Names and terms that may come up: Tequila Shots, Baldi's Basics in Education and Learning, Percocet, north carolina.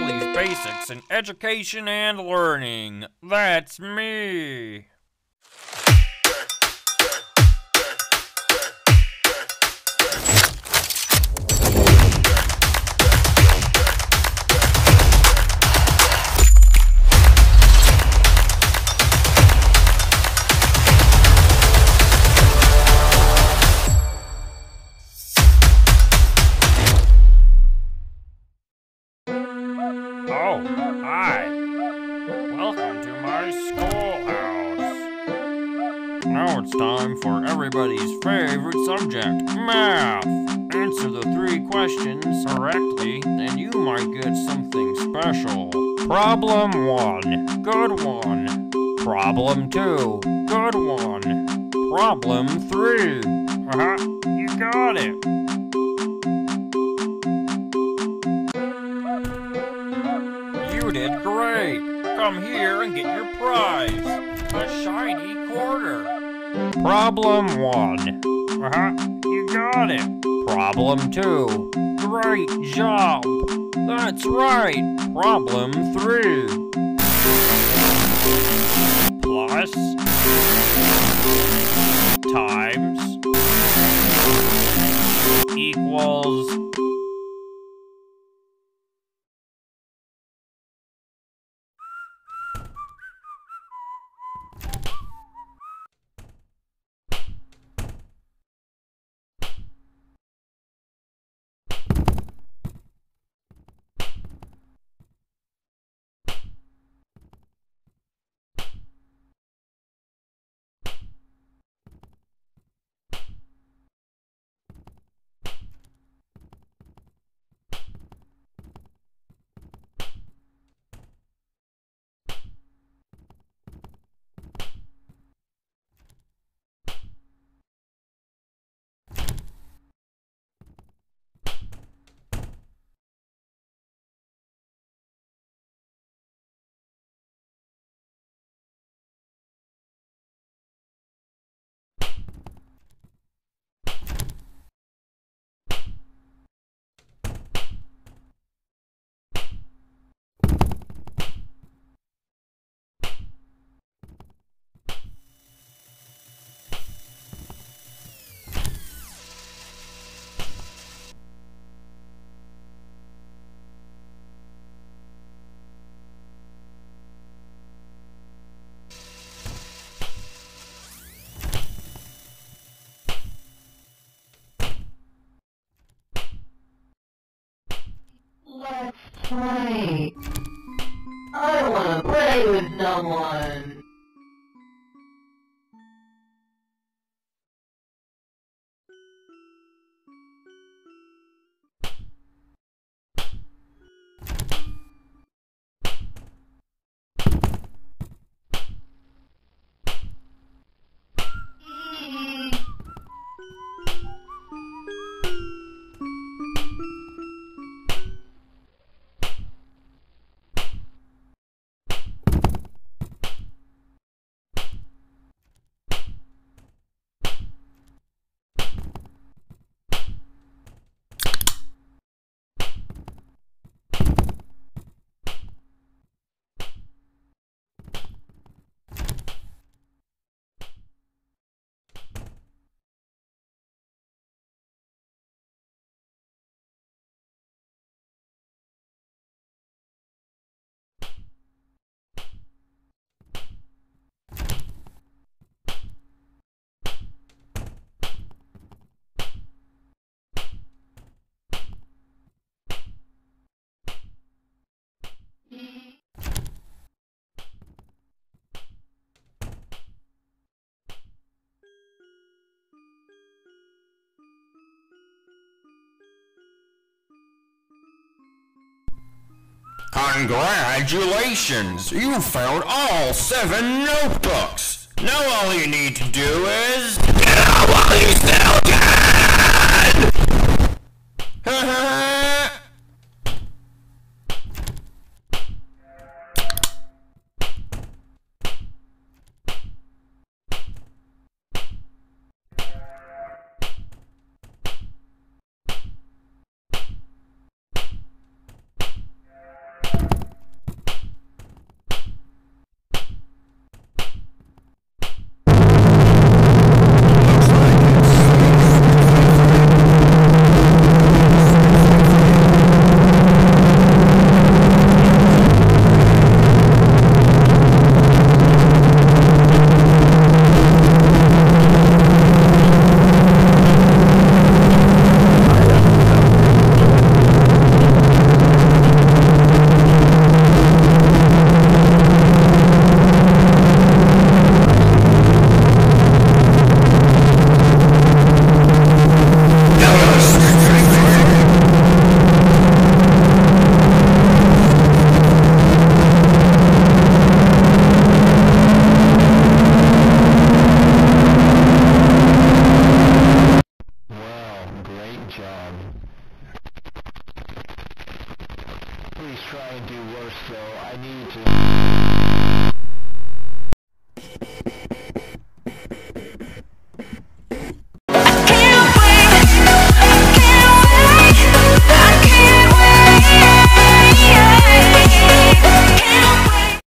Baldi's Basics in Education and Learning. That's me. Oh, hi. Welcome to my schoolhouse. Now it's time for everybody's favorite subject, math. Answer the 3 questions correctly, and you might get something special. Problem 1, good one. Problem 2, good one. Problem 3, haha, you got it. You did great! Come here and get your prize! A shiny quarter! Problem 1. You got it! Problem 2. Great job! That's right! Problem 3. Plus. Times. Equals. Let's play. I wanna play with someone. Congratulations! You found all 7 notebooks! Now all you need to do is... get out while you still can! so I need to...